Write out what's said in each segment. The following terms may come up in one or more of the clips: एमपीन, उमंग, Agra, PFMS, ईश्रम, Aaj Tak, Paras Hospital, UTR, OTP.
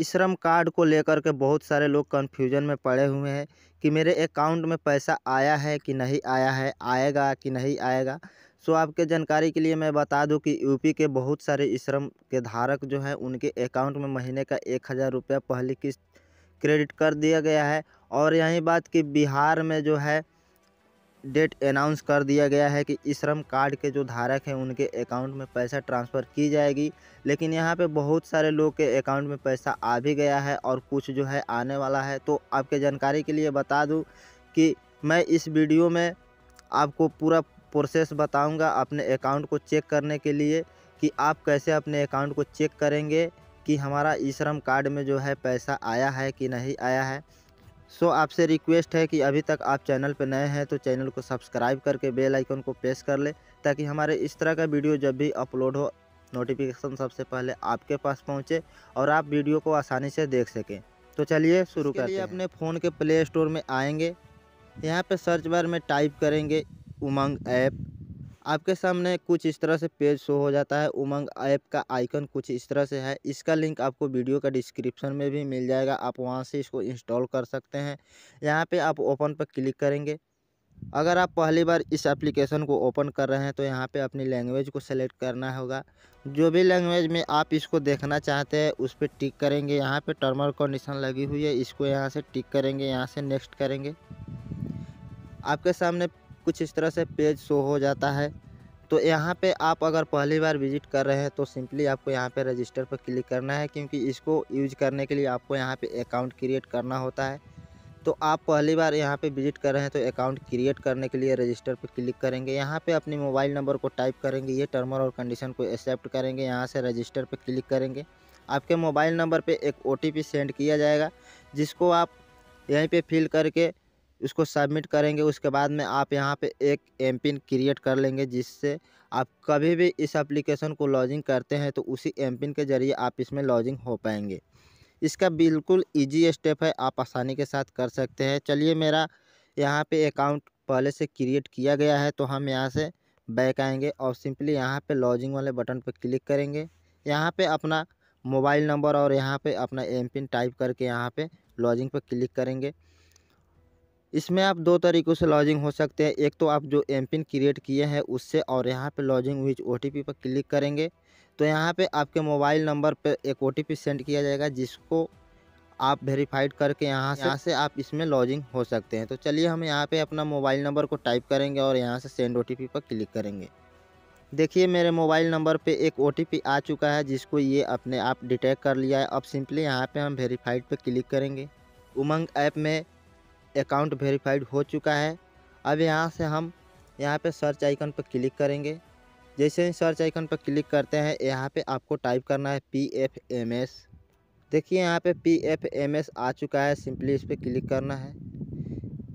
ईश्रम card को लेकर के बहुत सारे लोग कन्फ्यूजन में पड़े हुए हैं कि मेरे अकाउंट में पैसा आया है कि नहीं आया है, आएगा कि नहीं आएगा। सो आपके जानकारी के लिए मैं बता दूं कि यूपी के बहुत सारे ईश्रम के धारक जो हैं उनके अकाउंट में महीने का 1000 रुपया पहली किस्त क्रेडिट कर दिया गया है। और यही बात कि बिहार में जो है डेट अनाउंस कर दिया गया है कि ईश्रम कार्ड के जो धारक हैं उनके अकाउंट में पैसा ट्रांसफ़र की जाएगी। लेकिन यहाँ पे बहुत सारे लोग के अकाउंट में पैसा आ भी गया है और कुछ जो है आने वाला है। तो आपके जानकारी के लिए बता दूँ कि मैं इस वीडियो में आपको पूरा प्रोसेस बताऊँगा अपने अकाउंट को चेक करने के लिए कि आप कैसे अपने अकाउंट को चेक करेंगे कि हमारा ईश्रम कार्ड में जो है पैसा आया है कि नहीं आया है। सो आपसे रिक्वेस्ट है कि अभी तक आप चैनल पर नए हैं तो चैनल को सब्सक्राइब करके बेल आइकन को प्रेस कर ले ताकि हमारे इस तरह का वीडियो जब भी अपलोड हो नोटिफिकेशन सबसे पहले आपके पास पहुंचे और आप वीडियो को आसानी से देख सकें। तो चलिए शुरू करते हैं। अपने फ़ोन के प्ले स्टोर में आएंगे, यहाँ पे सर्च बार में टाइप करेंगे उमंग ऐप। आपके सामने कुछ इस तरह से पेज शो हो जाता है। उमंग ऐप का आइकन कुछ इस तरह से है। इसका लिंक आपको वीडियो का डिस्क्रिप्शन में भी मिल जाएगा, आप वहां से इसको इंस्टॉल कर सकते हैं। यहां पे आप ओपन पर क्लिक करेंगे। अगर आप पहली बार इस एप्लीकेशन को ओपन कर रहे हैं तो यहां पे अपनी लैंग्वेज को सेलेक्ट करना होगा। जो भी लैंग्वेज में आप इसको देखना चाहते हैं उस पर टिक करेंगे। यहाँ पर टर्म और कंडीशन लगी हुई है, इसको यहाँ से टिक करेंगे, यहाँ से नेक्स्ट करेंगे। आपके सामने कुछ इस तरह से पेज शो हो जाता है। तो यहाँ पे आप अगर पहली बार विजिट कर रहे हैं तो सिंपली आपको यहाँ पे रजिस्टर पर क्लिक करना है, क्योंकि इसको यूज करने के लिए आपको यहाँ पे अकाउंट क्रिएट करना होता है। तो आप पहली बार यहाँ पे विजिट कर रहे हैं तो अकाउंट क्रिएट करने के लिए रजिस्टर पर क्लिक करेंगे। यहाँ पे अपने मोबाइल नंबर को टाइप करेंगे, ये टर्म और कंडीशन को एक्सेप्ट करेंगे, यहाँ से रजिस्टर पर क्लिक करेंगे। आपके मोबाइल नंबर पर एक OTP सेंड किया जाएगा जिसको आप यहीं पर फिल करके उसको सबमिट करेंगे। उसके बाद में आप यहाँ पे एक एमपीन क्रिएट कर लेंगे, जिससे आप कभी भी इस एप्लीकेशन को लॉगिन करते हैं तो उसी एमपीन के ज़रिए आप इसमें लॉगिन हो पाएंगे। इसका बिल्कुल इजी स्टेप है, आप आसानी के साथ कर सकते हैं। चलिए, मेरा यहाँ पे अकाउंट पहले से क्रिएट किया गया है तो हम यहाँ से बैक आएंगे और सिंपली यहाँ पर लॉगिन वाले बटन पर क्लिक करेंगे। यहाँ पर अपना मोबाइल नंबर और यहाँ पर अपना एमपीन टाइप करके यहाँ पर लॉगिन पर क्लिक करेंगे। इसमें आप दो तरीक़ों से लॉगिन हो सकते हैं, एक तो आप जो एमपिन क्रिएट किए हैं उससे, और यहाँ पे लॉगिन विद OTP पर क्लिक करेंगे तो यहाँ पे आपके मोबाइल नंबर पे एक OTP सेंड किया जाएगा जिसको आप वेरीफाइड करके यहाँ से आप इसमें लॉगिन हो सकते हैं। तो चलिए, हम यहाँ पे अपना मोबाइल नंबर को टाइप करेंगे और यहाँ से सेंड OTP पर क्लिक करेंगे। देखिए, मेरे मोबाइल नंबर पर एक OTP आ चुका है जिसको ये अपने आप डिटेक्ट कर लिया है। अब सिंपली यहाँ पर हम वेरीफाइड पर क्लिक करेंगे। उमंग ऐप में अकाउंट वेरीफाइड हो चुका है। अब यहाँ से हम यहाँ पे सर्च आइकन पर क्लिक करेंगे। जैसे ही सर्च आइकन पर क्लिक करते हैं यहाँ पे आपको टाइप करना है PFMS। देखिए, यहाँ पे PFMS आ चुका है, सिंपली इस पर क्लिक करना है।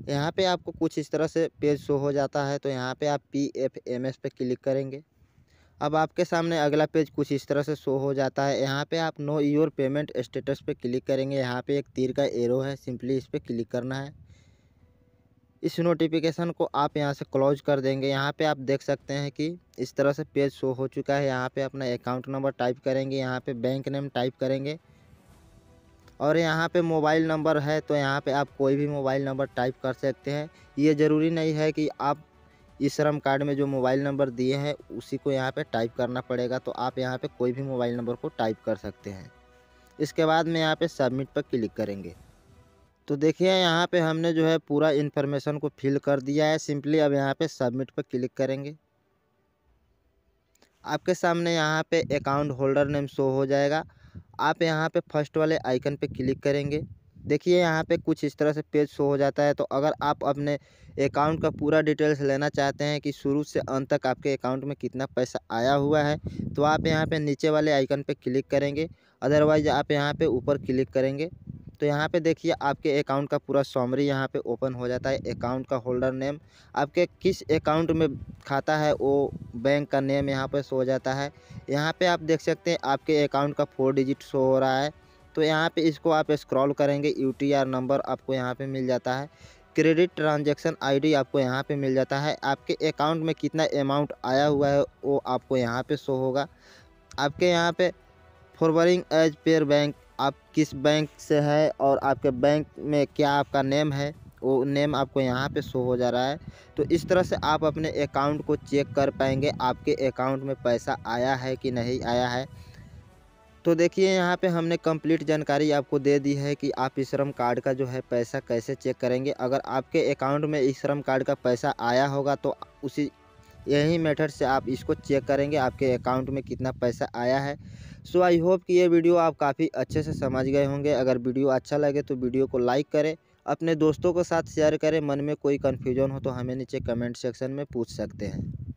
यहाँ पे आपको कुछ इस तरह से पेज शो हो जाता है तो यहाँ पे आप PFMS पर क्लिक करेंगे। अब आपके सामने अगला पेज कुछ इस तरह से शो हो जाता है। यहाँ पे आप नो योर पेमेंट स्टेटस पर क्लिक करेंगे। यहाँ पे एक तीर का एरो है, सिंपली इस पर क्लिक करना है। इस नोटिफिकेशन को आप यहाँ से क्लोज कर देंगे। यहाँ पे आप देख सकते हैं कि इस तरह से पेज शो हो चुका है। यहाँ पे अपना अकाउंट नंबर टाइप करेंगे, यहाँ पे बैंक नेम टाइप करेंगे और यहाँ पे मोबाइल नंबर है तो यहाँ पे आप कोई भी मोबाइल नंबर टाइप कर सकते हैं। ये ज़रूरी नहीं है कि आप ईश्रम कार्ड में जो मोबाइल नंबर दिए हैं उसी को यहाँ पर टाइप करना पड़ेगा, तो आप यहाँ पर कोई भी मोबाइल नंबर को टाइप कर सकते हैं। इसके बाद में यहाँ पर सबमिट पर क्लिक करेंगे। तो देखिए, यहाँ पे हमने जो है पूरा इन्फॉर्मेशन को फिल कर दिया है। सिंपली अब यहाँ पे सबमिट पर क्लिक करेंगे। आपके सामने यहाँ पे अकाउंट होल्डर नेम शो हो जाएगा। आप यहाँ पे फर्स्ट वाले आइकन पे क्लिक करेंगे। देखिए, यहाँ पे कुछ इस तरह से पेज शो हो जाता है। तो अगर आप अपने अकाउंट का पूरा डिटेल्स लेना चाहते हैं कि शुरू से अंत तक आपके अकाउंट में कितना पैसा आया हुआ है तो आप यहाँ पर नीचे वाले आइकन पर क्लिक करेंगे, अदरवाइज आप यहाँ पर ऊपर क्लिक करेंगे। तो यहाँ पे देखिए, आपके अकाउंट का पूरा समरी यहाँ पे ओपन हो जाता है। अकाउंट का होल्डर नेम, आपके किस अकाउंट में खाता है वो बैंक का नेम यहाँ पे शो हो जाता है। यहाँ पे आप देख सकते हैं आपके अकाउंट का 4 डिजिट शो हो रहा है। तो यहाँ पे इसको आप स्क्रॉल करेंगे, UTR नंबर आपको यहाँ पे मिल जाता है, क्रेडिट ट्रांजेक्शन ID आपको यहाँ पे मिल जाता है, आपके अकाउंट में कितना अमाउंट आया हुआ है वो आपको यहाँ पर शो होगा। आपके यहाँ पर फॉरवर्डिंग एज पेयर बैंक आप किस बैंक से है और आपके बैंक में क्या आपका नेम है, वो नेम आपको यहाँ पे शो हो जा रहा है। तो इस तरह से आप अपने अकाउंट को चेक कर पाएंगे आपके अकाउंट में पैसा आया है कि नहीं आया है। तो देखिए यहाँ पे हमने कंप्लीट जानकारी आपको दे दी है कि आप ईश्रम कार्ड का जो है पैसा कैसे चेक करेंगे। अगर आपके अकाउंट में ईश्रम कार्ड का पैसा आया होगा तो उसी यही मेथड से आप इसको चेक करेंगे आपके अकाउंट में कितना पैसा आया है। सो आई होप कि ये वीडियो आप काफ़ी अच्छे से समझ गए होंगे। अगर वीडियो अच्छा लगे तो वीडियो को लाइक करें, अपने दोस्तों के साथ शेयर करें। मन में कोई कन्फ्यूजन हो तो हमें नीचे कमेंट सेक्शन में पूछ सकते हैं।